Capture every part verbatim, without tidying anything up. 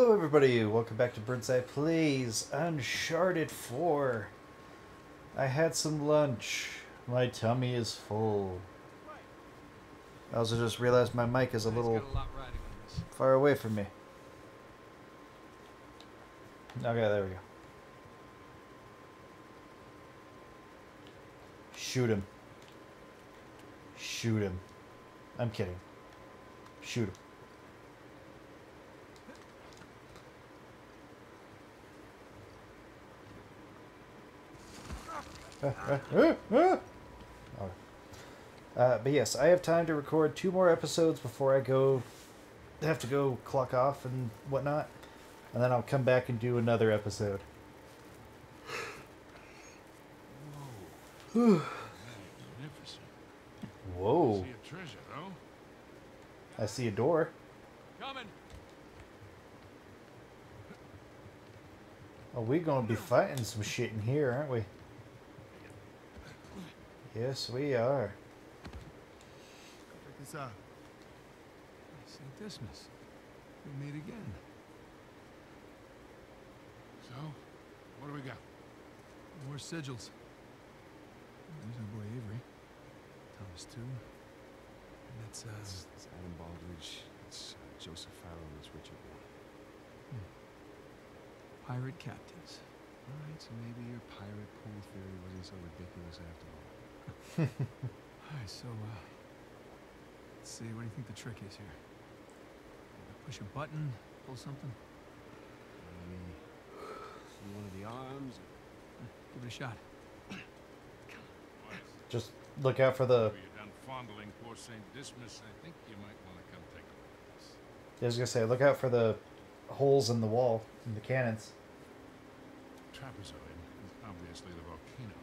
Hello everybody, welcome back to Birds Eye Plays Uncharted four. I had some lunch. My tummy is full. I also just realized my mic is a little far away from me. Okay, there we go. Shoot him. Shoot him. I'm kidding. Shoot him. Uh, uh, uh, uh. Oh. Uh, but yes, I have time to record two more episodes before I go have to go clock off and whatnot, and then I'll come back and do another episode. Whoa! Magnificent. Whoa! I see a treasure, though. I see a door. Coming. Oh, we're gonna be fighting some shit in here, aren't we? Yes, we are. Check this out. Saint Dismas. We'll meet again. So, what do we got? More sigils. There's our boy Avery. Thomas Two. And that's, uh... It's, it's Adam Baldridge. It's uh, Joseph Farrell. And it's Richard. Hmm. Pirate captains. All right, so maybe your pirate pool theory wasn't so ridiculous after all. All right, so, uh, let's see, what do you think the trick is here? Push a button, pull something? Maybe one of the arms? Uh, give it a shot. Just look out for the... You're done fondling poor Saint Dismas. I think you might want to come take a look at this. I was going to say, look out for the holes in the wall, in the cannons. Trapezoid is obviously the volcano.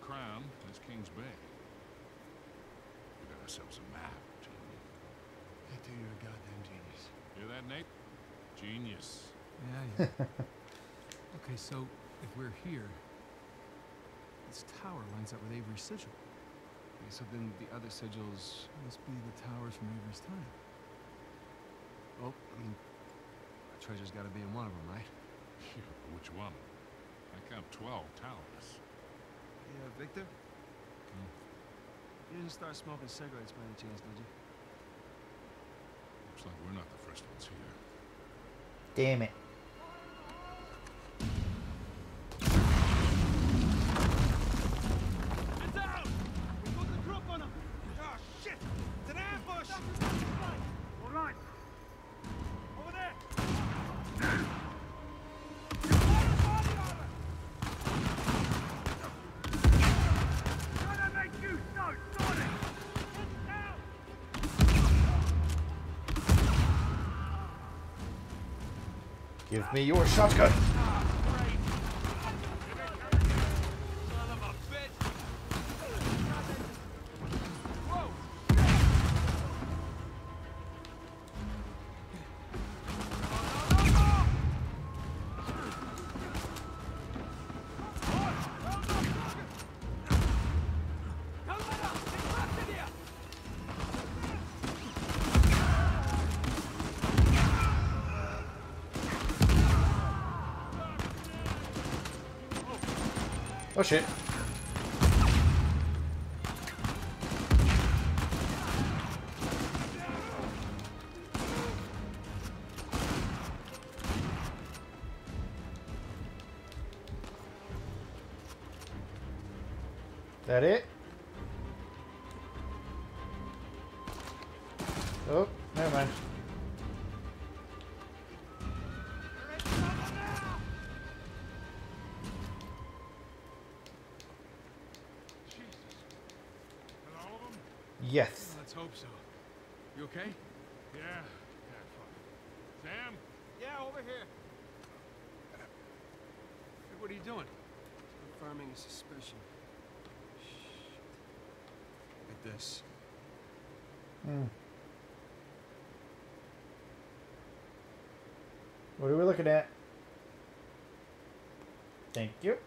The crown is King's Bay. We got ourselves a map, Tony. Hey, dude, you're a goddamn genius. Hear that, Nate? Genius. Yeah, yeah. Okay, so if we're here, this tower lines up with Avery's sigil. Okay, so then the other sigils must be the towers from Avery's time. Well, I mean, our treasure's got to be in one of them, right? Yeah, which one? I count twelve towers. Yeah, Victor? Hmm. You didn't start smoking cigarettes by any chance, did you? Looks like we're not the first ones here. Damn it. It's out! We put the group on them! Oh, shit! It's an ambush! All right! Over there! Give me your shotgun. Oh shit. That it? Oh, never mind. Yes. Let's hope so. You okay? Yeah. Yeah, Sam? Yeah, over here. Hey, what are you doing? Confirming a suspicion. Shh. Look at this. Hmm. What are we looking at? Thank you. We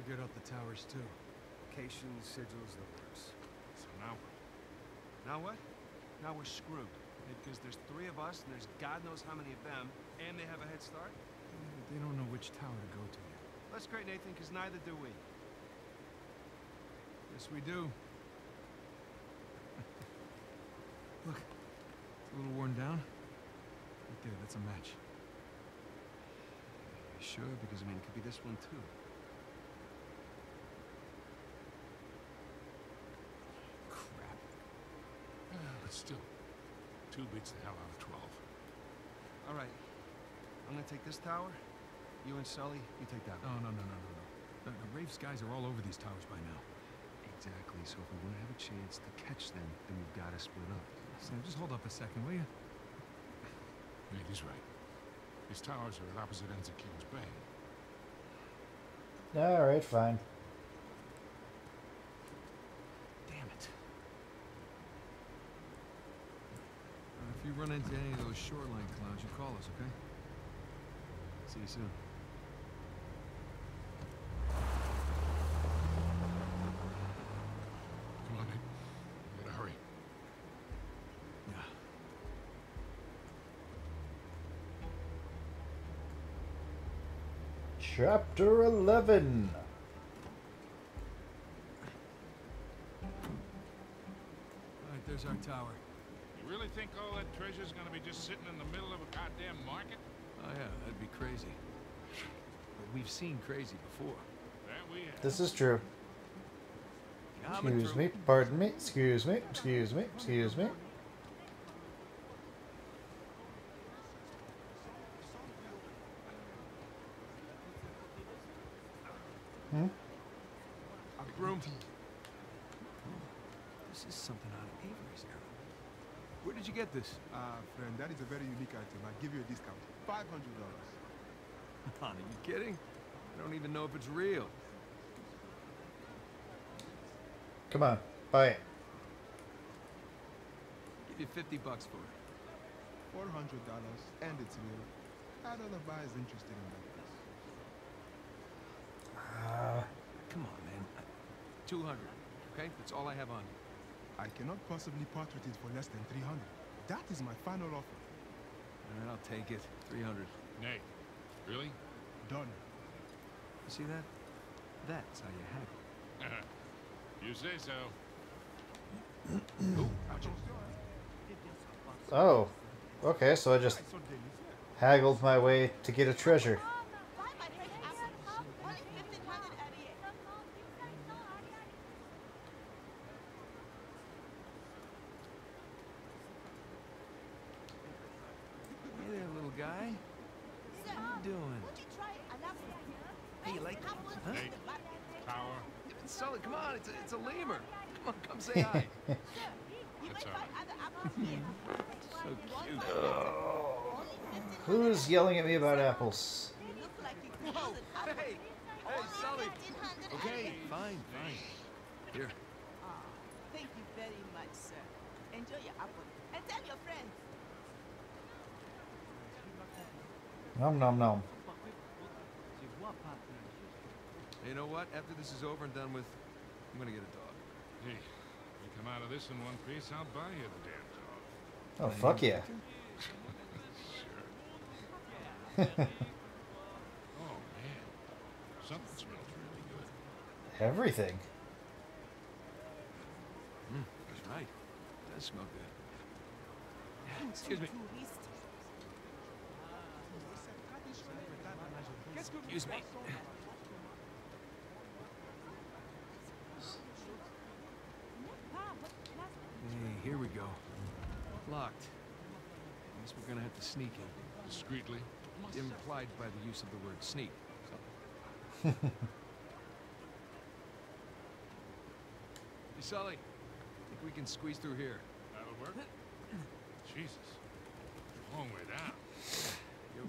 figured out the towers too. Sigils, the works. So now what? Now what? Now we're screwed. Because there's three of us, and there's God knows how many of them, and they have a head start? They don't know which tower to go to yet. That's great, Nathan, because neither do we. Yes, we do. Look, it's a little worn down. Right there, that's a match. Are you sure? Because, I mean, it could be this one, too. Crap. But still, two beats the hell out of twelve. All right. I'm gonna take this tower. You and Sully, you take that one. No, no, no, no, no, no. The, the rave skies are all over these towers by now. Exactly, so if we want to have a chance to catch them, then we've got to split up. Sam, just hold up a second, will you? Yeah, he's right. These towers are at opposite ends of King's Bay. Alright, fine. Damn it. Uh, if you run into any of those shoreline clouds, you call us, okay? See you soon. Chapter eleven. All right, there's our tower. You really think all that treasure's gonna be just sitting in the middle of a goddamn market? Oh yeah, that'd be crazy. But we've seen crazy before. That we have. This is true. Excuse me, pardon me, excuse me, excuse me, excuse me. Hmm? A broom. This is something out of Avery's era. Where did you get this? Ah, uh, friend, that is a very unique item. I give you a discount. five hundred dollars. Are you kidding? I don't even know if it's real. Come on, buy it. Give you fifty bucks for it. four hundred dollars, and it's real. I don't know if I was interested in that. Uh, Come on, man. two hundred, okay? That's all I have on you. I cannot possibly part with it for less than three hundred. That is my final offer. All right, I'll take it. three hundred. Nate, really? Done. You see that? That's how you have it. You say so. Ooh, oh, okay, so I just haggled my way to get a treasure. Yelling at me about apples. Whoa. Hey, hey, Sully. Okay, fine, fine. Here. Oh, thank you very much, sir. Enjoy your apple and tell your friends. Nom nom nom. Hey, you know what? After this is over and done with, I'm gonna get a dog. Hey, you come out of this in one piece, I'll buy you the damn dog. Oh fuck yeah. Oh man, something smells really good. Everything. Mm, that's right. It does smell good. Excuse me. Excuse me. Hey, here we go. Locked. I guess we're gonna have to sneak in discreetly. Implied by the use of the word sneak. So. Hey, Sully, I think we can squeeze through here. That'll work? Jesus. Long way down.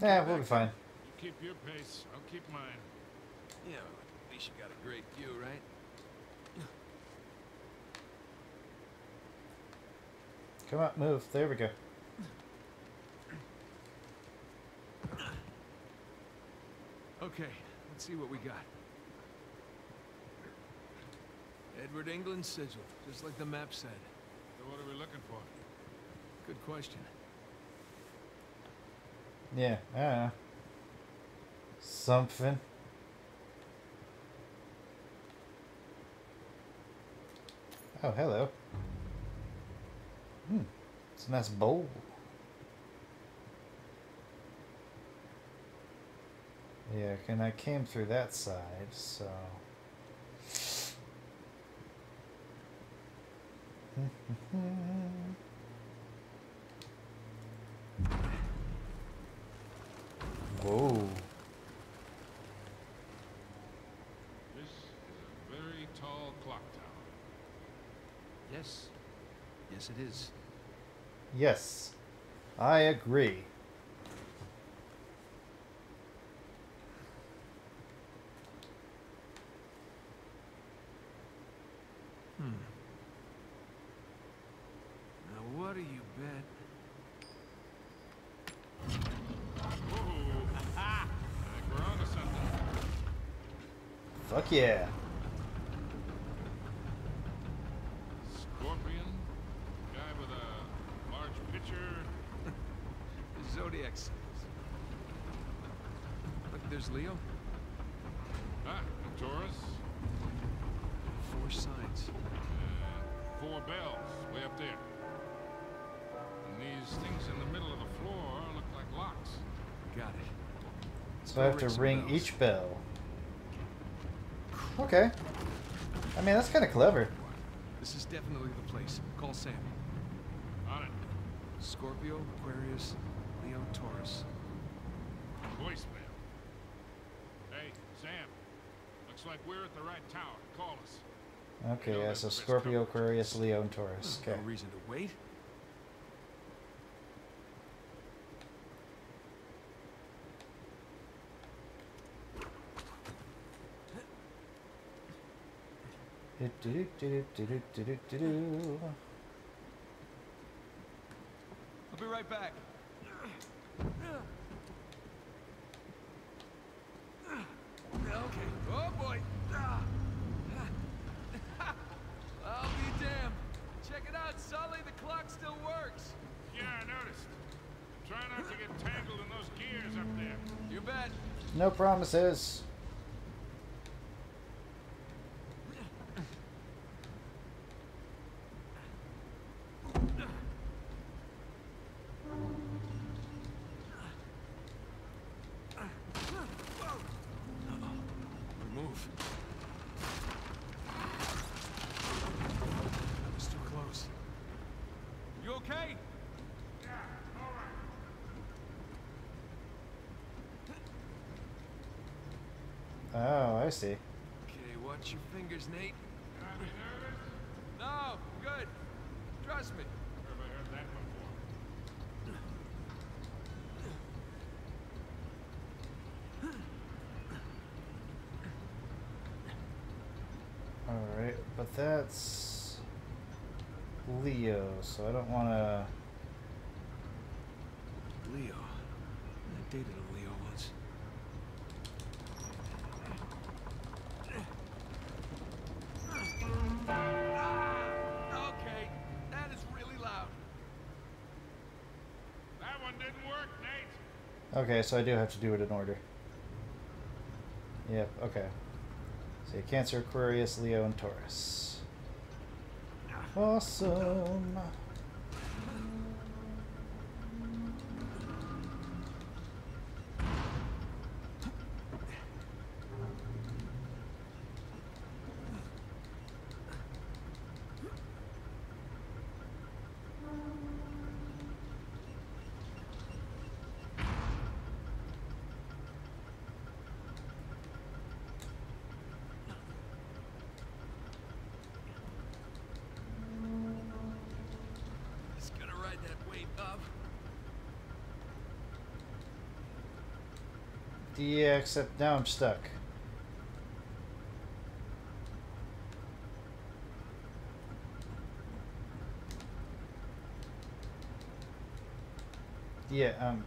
Yeah, we'll be fine. You keep your pace, I'll keep mine. Yeah, well, at least you got a great view, right? Come on, move. There we go. Okay, let's see what we got. Edward England sigil, just like the map said. So what are we looking for? Good question. Yeah, I don't know. Something. Oh, hello. Hmm, it's a nice bowl. Yeah, and I came through that side, so... Whoa. This is a very tall clock tower. Yes. Yes, it is. Yes. I agree. Yeah. Scorpion, guy with a large pitcher. Zodiac signs. Look, there's Leo. Ah, and Taurus. Four signs. Uh, four bells, way up there. And these things in the middle of the floor look like locks. Got it. So I have to ring each bell. Okay. I mean, that's kind of clever. This is definitely the place. Call Sam. On it. Scorpio, Aquarius, Leo, Taurus. Voicemail. Hey, Sam. Looks like we're at the right tower. Call us. Okay, yeah, so Scorpio, Aquarius, Leo, and Taurus. Okay. No reason to wait. Do do do do do do do do. I'll be right back. Okay. Oh boy. I'll be damned. Check it out, Sully. The clock still works. Yeah, I noticed. Try not to get tangled in those gears up there. You bet. No promises. I see. Okay, watch your fingers, Nate. Got me nervous? No, good. Trust me. Never heard that before. All right, but that's Leo, so I don't want to. Leo. I dated a Leo once. Okay, so I do have to do it in order. Yep, okay. So Cancer, Aquarius, Leo, and Taurus. Awesome. Yeah, except now I'm stuck. Yeah, um...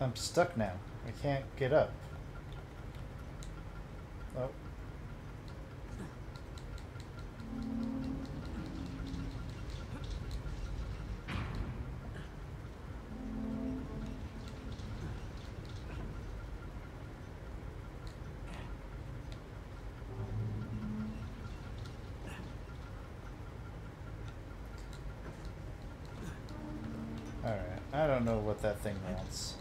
I'm stuck now. I can't get up. Oh. Alright, I don't know what that thing wants.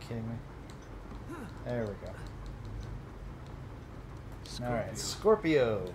Kidding me? There we go. Scorpio. All right, Scorpio.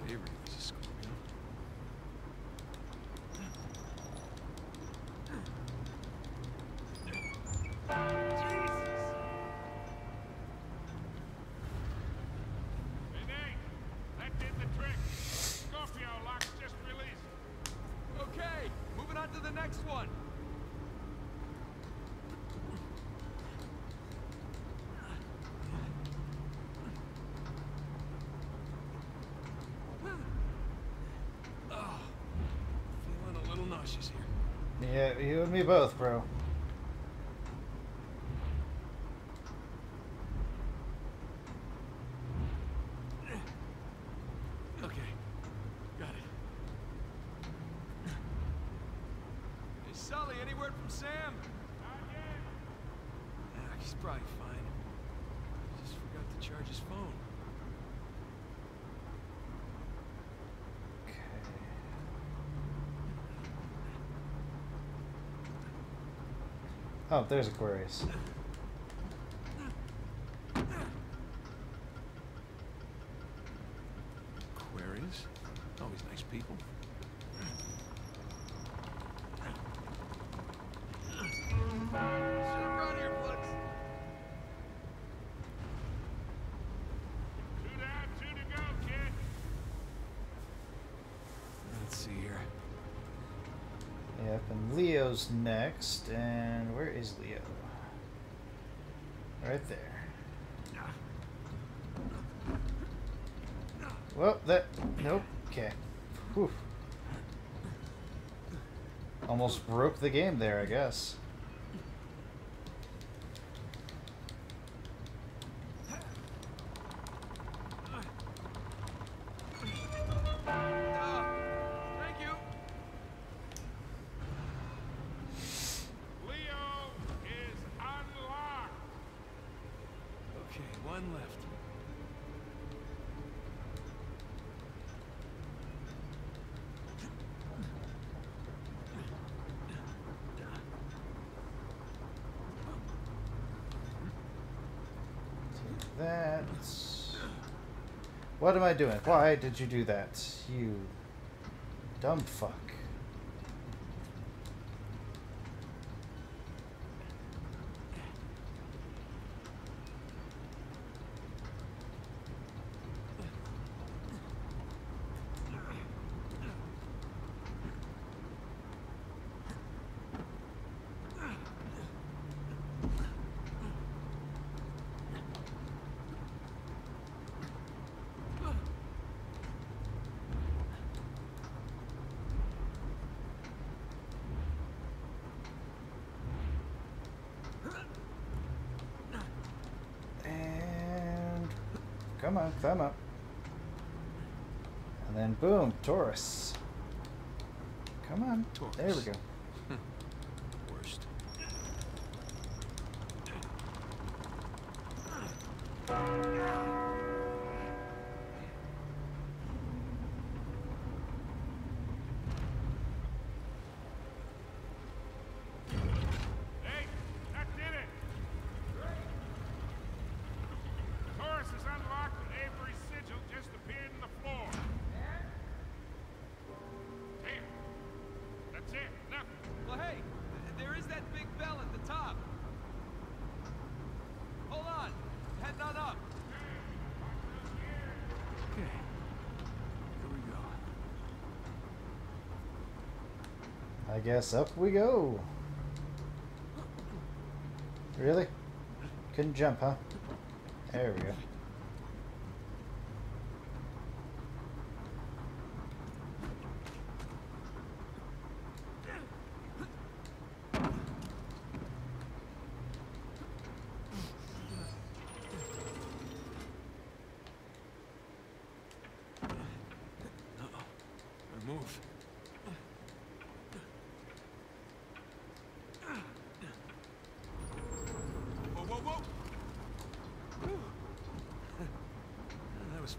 Yeah, you and me both, bro. Okay, got it. Hey, Sully, any word from Sam? Not yet. Nah, he's probably fine. I just forgot to charge his phone. Oh, there's Aquarius. Aquarius? Always nice people. Next, and where is Leo? Right there. Well, that. Nope. Okay. Whew. Almost broke the game there, I guess. That's... What am I doing? Why did you do that? You dumb fuck. Come on, climb up. And then boom, Taurus. Come on, Taurus. There we go. Worst. I guess up we go. Really? Couldn't jump, huh? There we go.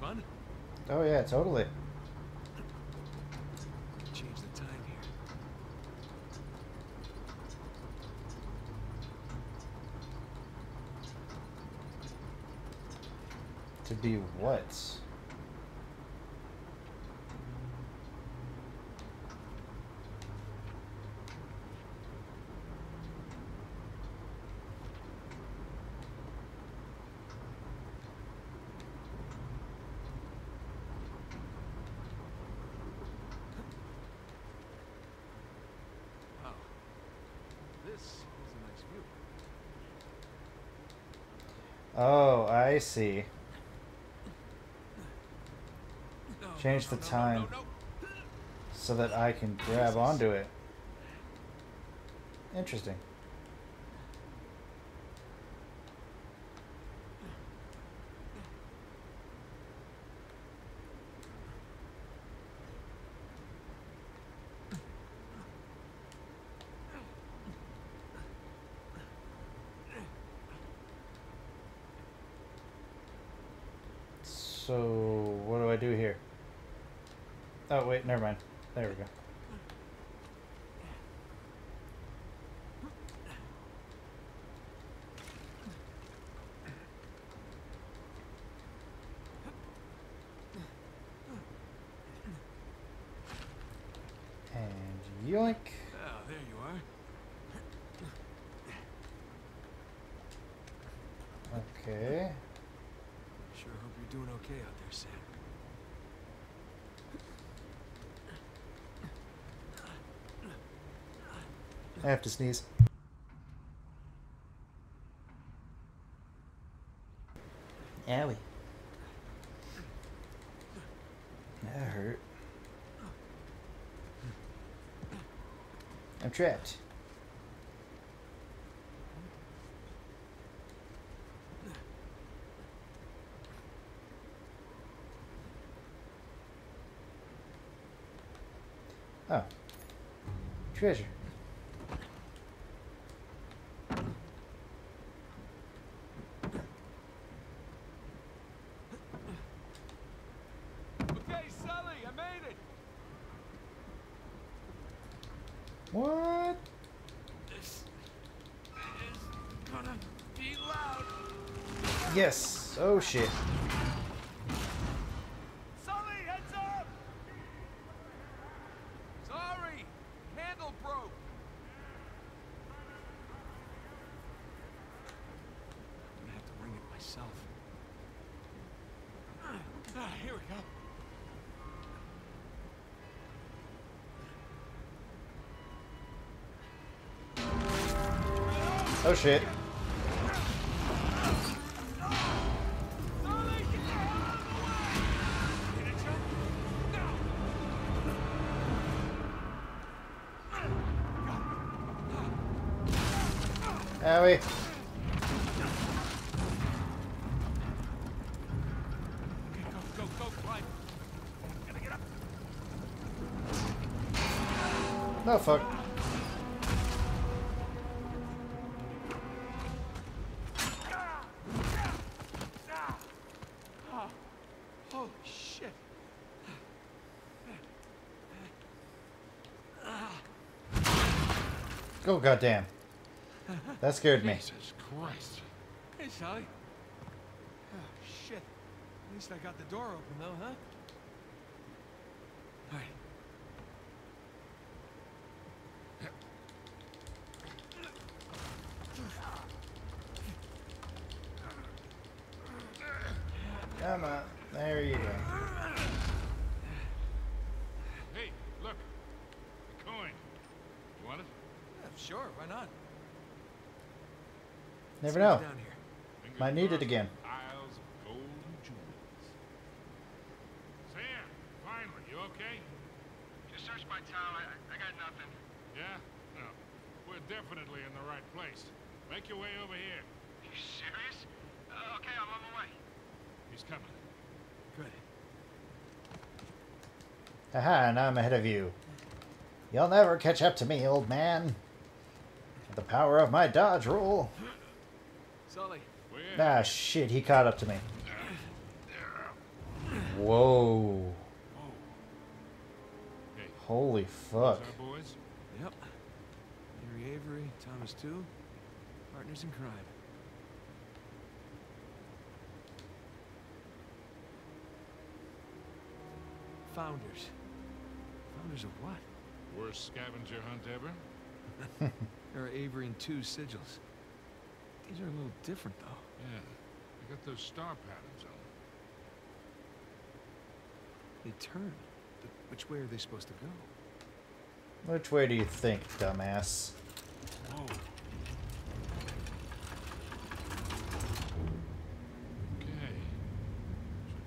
was fun. Oh yeah, totally. Change the time here. To be what? Oh, I see. Change the time so that I can grab onto it. Interesting. So, what do I do here? Oh, wait, never mind. There we go. And yoink. Oh, there you are. Okay. Sure hope you're doing okay out there, Sam. I have to sneeze. Owie. That hurt. I'm trapped. Oh. Treasure. Okay, Sully, I made it. What? This is gonna be loud. Yes. Oh shit. Oh shit. Owie. No fuck. Oh goddamn! That scared me. Jesus Christ! Hey, Sally. Oh shit! At least I got the door open, though, huh? All right. Come on, there you go. Hey, look, a coin. You want it? Sure, why not? Never know. Down here. Might need it again. Isles of gold and jewels. Sam, finally, you okay? Just searched my town. I, I got nothing. Yeah? No. We're definitely in the right place. Make your way over here. Are you serious? Uh, okay, I'm on my way. He's coming. Good. Haha, now I'm ahead of you. You'll never catch up to me, old man. The power of my dodge roll. Sully. Ah, shit, he caught up to me. Whoa. Hey. Holy fuck. Our boys? Yep. Henry Avery, Thomas Two, partners in crime. Founders. Founders of what? Worst scavenger hunt ever. There are Avery and Two sigils. These are a little different, though. Yeah. They got those star patterns on them. They turn. But which way are they supposed to go? Which way do you think, dumbass? Whoa. Okay.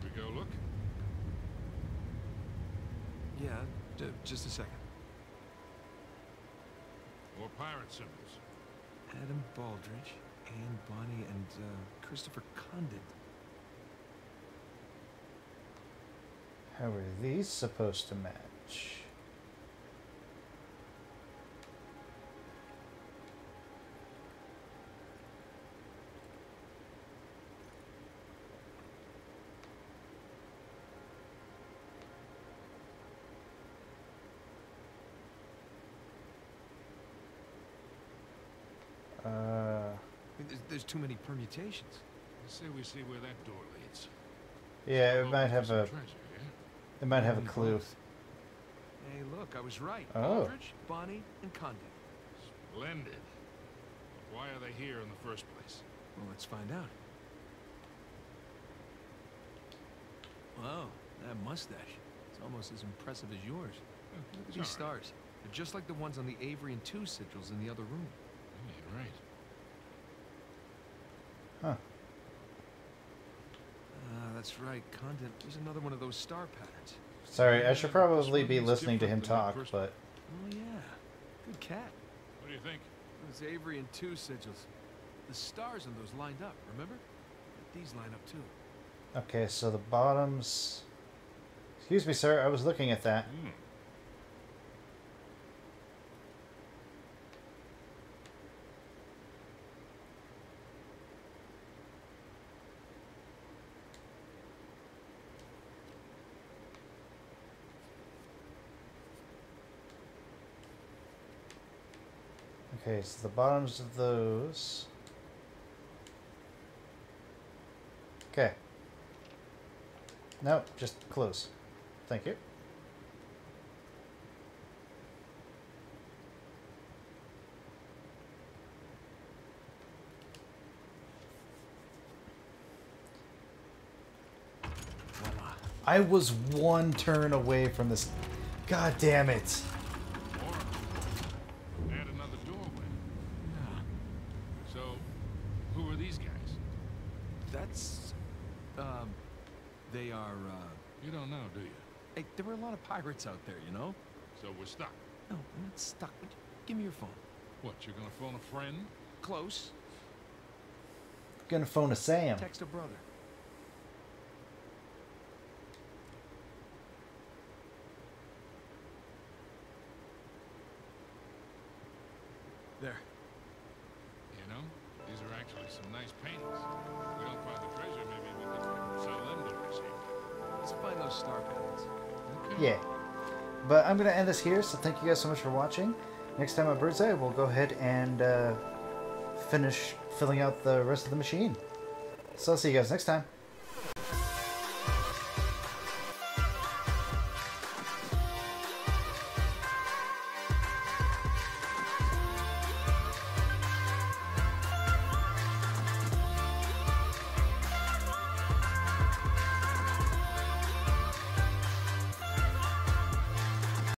Should we go look? Yeah, d just a second. More pirate symbols. Adam Baldridge, Anne Bonnie, and uh, Christopher Condit. How are these supposed to match? There's too many permutations. I say we see where that door leads. Yeah, it might have a. It might have a clue. Hey, look, I was right. Oh. Partridge, Bonnie, and Conde. Splendid. Why are they here in the first place? Well, let's find out. Wow, that mustache—it's almost as impressive as yours. Okay, look at these stars. They're just like the ones on the Avery and Two sigils in the other room. Yeah, you're right. Huh. Ah, that's right. Condit was another one of those star patterns. Sorry, I should probably be listening to him talk, but... Oh, yeah. Good cat. What do you think? It was Avery and Two sigils. The stars on those lined up, remember? These line up, too. Okay, so the bottoms... Excuse me, sir. I was looking at that. Mm. Okay, so the bottoms of those. Okay. No, just close. Thank you. I was one turn away from this. God damn it. They are, uh... You don't know, do you? Hey, there were a lot of pirates out there, you know? So we're stuck. No, I'm not stuck. Give me your phone. What, you're gonna phone a friend? Close. Gonna phone a Sam. Text a brother. There. You know, these are actually some nice paintings. We don't find the treasure, maybe we can sell them. Let's find those star patterns. Okay. Yeah. But I'm going to end this here, so thank you guys so much for watching. Next time on Bird's Eye, we'll go ahead and uh, finish filling out the rest of the machine. So I'll see you guys next time.